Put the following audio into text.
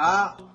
a